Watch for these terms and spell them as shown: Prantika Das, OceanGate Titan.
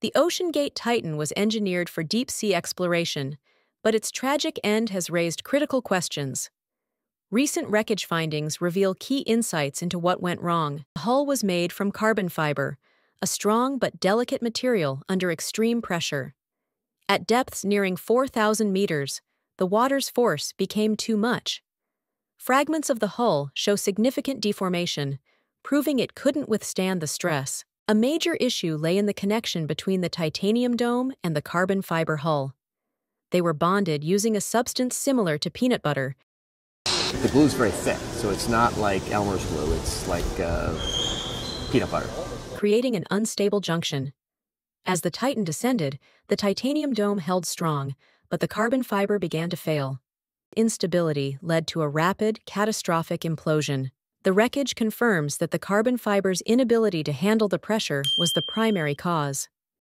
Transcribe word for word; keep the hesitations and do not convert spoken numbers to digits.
The OceanGate Titan was engineered for deep-sea exploration, but its tragic end has raised critical questions. Recent wreckage findings reveal key insights into what went wrong. The hull was made from carbon fiber, a strong but delicate material under extreme pressure. At depths nearing four thousand meters, the water's force became too much. Fragments of the hull show significant deformation, proving it couldn't withstand the stress. A major issue lay in the connection between the titanium dome and the carbon fiber hull. They were bonded using a substance similar to peanut butter. The glue is very thick, so it's not like Elmer's glue, it's like uh, peanut butter. Creating an unstable junction. As the Titan descended, the titanium dome held strong, but the carbon fiber began to fail. Instability led to a rapid, catastrophic implosion. The wreckage confirms that the carbon fiber's inability to handle the pressure was the primary cause.